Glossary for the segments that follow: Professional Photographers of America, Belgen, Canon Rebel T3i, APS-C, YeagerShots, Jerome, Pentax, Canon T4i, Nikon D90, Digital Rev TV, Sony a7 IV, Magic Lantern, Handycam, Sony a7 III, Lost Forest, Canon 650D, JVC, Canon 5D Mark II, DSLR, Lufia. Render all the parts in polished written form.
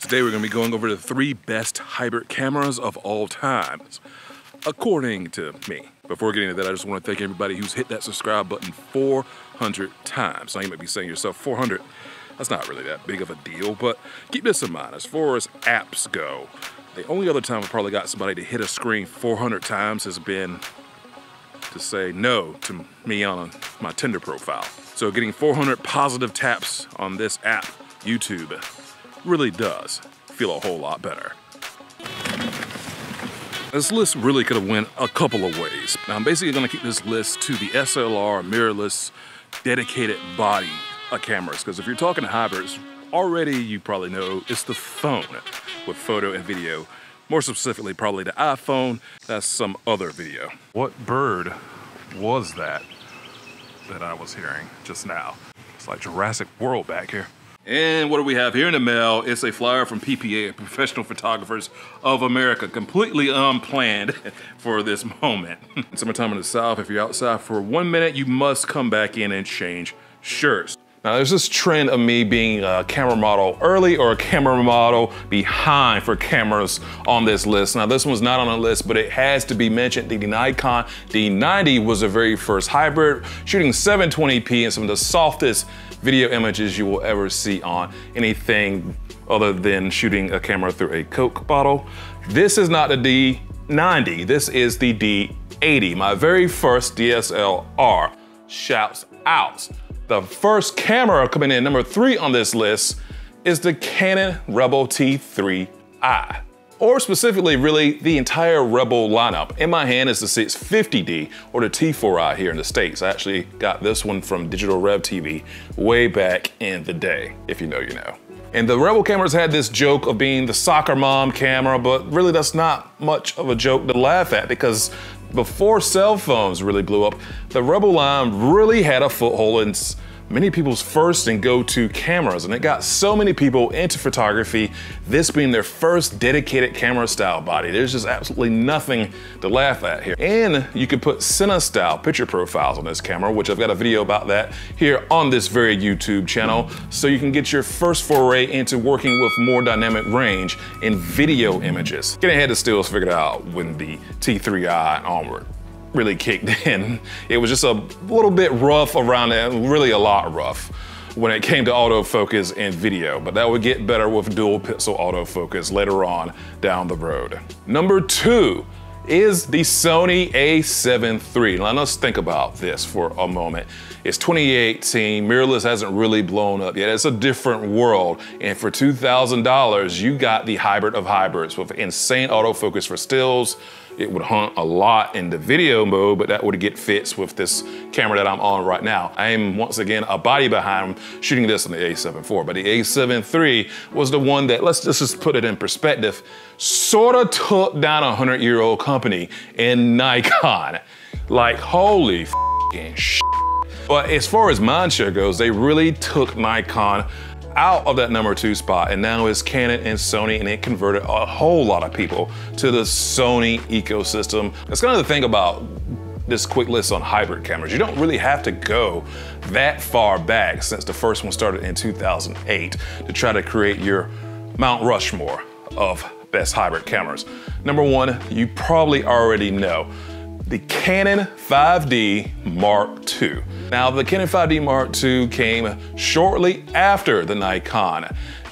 Today we're gonna be going over the 3 best hybrid cameras of all time, according to me. Before getting into that, I just wanna thank everybody who's hit that subscribe button 400 times. Now you might be saying to yourself, 400, that's not really that big of a deal, but keep this in mind, as far as apps go, the only other time I probably got somebody to hit a screen 400 times has been to say no to me on my Tinder profile. So getting 400 positive taps on this app, YouTube, really does feel a whole lot better. This list really could have went a couple of ways. Now I'm basically gonna keep this list to the SLR, mirrorless, dedicated body of cameras, because if you're talking hybrids, already you probably know it's the phone with photo and video. More specifically, probably the iPhone. That's some other video. What bird was that I was hearing just now? It's like Jurassic World back here. And what do we have here in the mail? It's a flyer from PPA, Professional Photographers of America, completely unplanned for this moment. In summertime in the South, if you're outside for 1 minute, you must come back in and change shirts. Now there's this trend of me being a camera model early or a camera model behind for cameras on this list. Now this one's not on the list, but it has to be mentioned. The Nikon D90 was the very first hybrid, shooting 720p and some of the softest video images you will ever see on anything other than shooting a camera through a Coke bottle. This is not the D90, this is the D80, my very first DSLR. Shouts out. The first camera coming in number 3 on this list is the Canon Rebel T3i, or specifically really the entire Rebel lineup. In my hand is the 650D or the T4i here in the States. I actually got this one from Digital Rev TV way back in the day, if you know, you know. And the Rebel cameras had this joke of being the soccer mom camera, but really that's not much of a joke to laugh at, because before cell phones really blew up, the Rebel line really had a foothold in many people's first and go-to cameras, and it got so many people into photography, this being their first dedicated camera style body. There's just absolutely nothing to laugh at here. And you could put cine style picture profiles on this camera, which I've got a video about that here on this very YouTube channel, so you can get your first foray into working with more dynamic range in video images. Getting ahead of stills figured out when the T3i onward really kicked in. It was just a little bit rough around it, really a lot rough when it came to autofocus and video, but that would get better with dual pixel autofocus later on down the road. Number 2 is the Sony a7 III. Now let's think about this for a moment. It's 2018, mirrorless hasn't really blown up yet. It's a different world. And for $2,000, you got the hybrid of hybrids with insane autofocus for stills. It would hunt a lot in the video mode, but that would get fits with this camera that I'm on right now. I am once again a body behind shooting this on the a7 IV, but the a7 III was the one that, let's just put it in perspective, sort of took down a 100-year-old company in Nikon. Like, holy f***ing shit. But as far as mindshare goes, they really took Nikon out of that number 2 spot, and now it's Canon and Sony, and it converted a whole lot of people to the Sony ecosystem. That's kind of the thing about this quick list on hybrid cameras. You don't really have to go that far back since the first one started in 2008 to try to create your Mount Rushmore of best hybrid cameras. Number 1, you probably already know, the Canon 5D Mark II. Now, the Canon 5D Mark II came shortly after the Nikon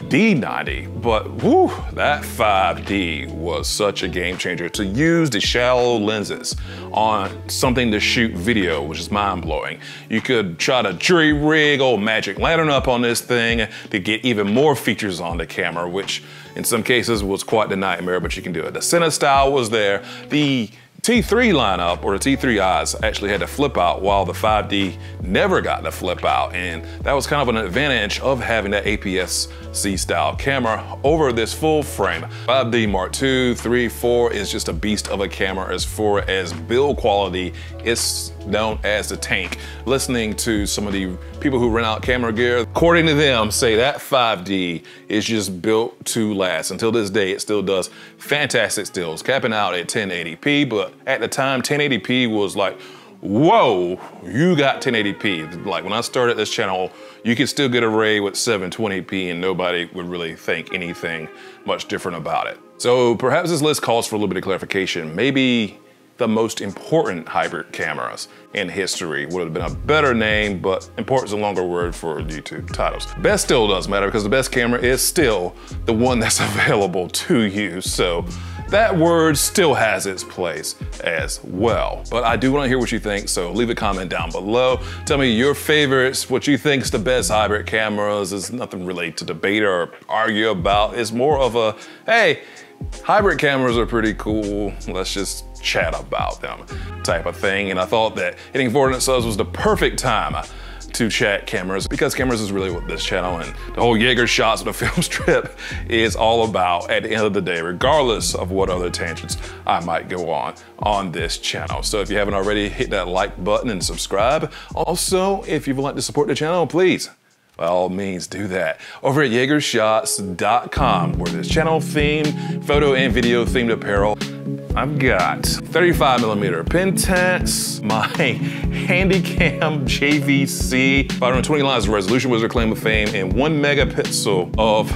D90, but whew, that 5D was such a game changer. To use the shallow lenses on something to shoot video, which is mind blowing. You could try to jury rig old Magic Lantern up on this thing to get even more features on the camera, which in some cases was quite the nightmare, but you can do it. The cine style was there. The T3 lineup, or the T3Is, actually had to flip out while the 5D never got to flip out. And that was kind of an advantage of having that APS-C style camera over this full frame. 5D Mark II, 3, 4 is just a beast of a camera as far as build quality. It's known as the tank. Listening to some of the people who rent out camera gear, according to them, say that 5D is just built to last. Until this day, it still does fantastic stills, capping out at 1080p, but at the time, 1080p was like whoa, you got 1080p. Like when I started this channel, you could still get a Ray with 720p and nobody would really think anything much different about it. So perhaps this list calls for a little bit of clarification. Maybe the most important hybrid cameras in history would have been a better name, but important's a longer word for YouTube titles. Best still does matter because the best camera is still the one that's available to you. So that word still has its place as well. But I do want to hear what you think, so leave a comment down below. Tell me your favorites, what you think's the best hybrid cameras. There's nothing really to debate or argue about. It's more of a, hey, hybrid cameras are pretty cool, let's just chat about them type of thing. And I thought that hitting 400 subs was the perfect time to chat cameras, because cameras is really what this channel and the whole YeagerShots with a film strip is all about at the end of the day, regardless of what other tangents I might go on this channel. So if you haven't already, hit that like button and subscribe. Also, if you'd like to support the channel, please, by all means, do that over at YeagerShots.com, where there's channel themed, photo and video themed apparel. I've got 35mm Pentax, my Handycam JVC, 520 lines of resolution was their claim to fame, and 1 megapixel of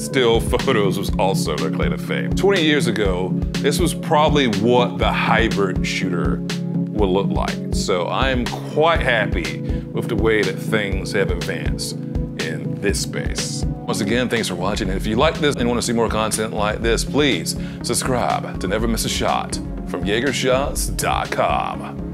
still photos was also their claim to fame. 20 years ago, this was probably what the hybrid shooter would look like. So I'm quite happy with the way that things have advanced in this space. Once again, thanks for watching. And if you like this and want to see more content like this, please subscribe to never miss a shot from YeagerShots.com.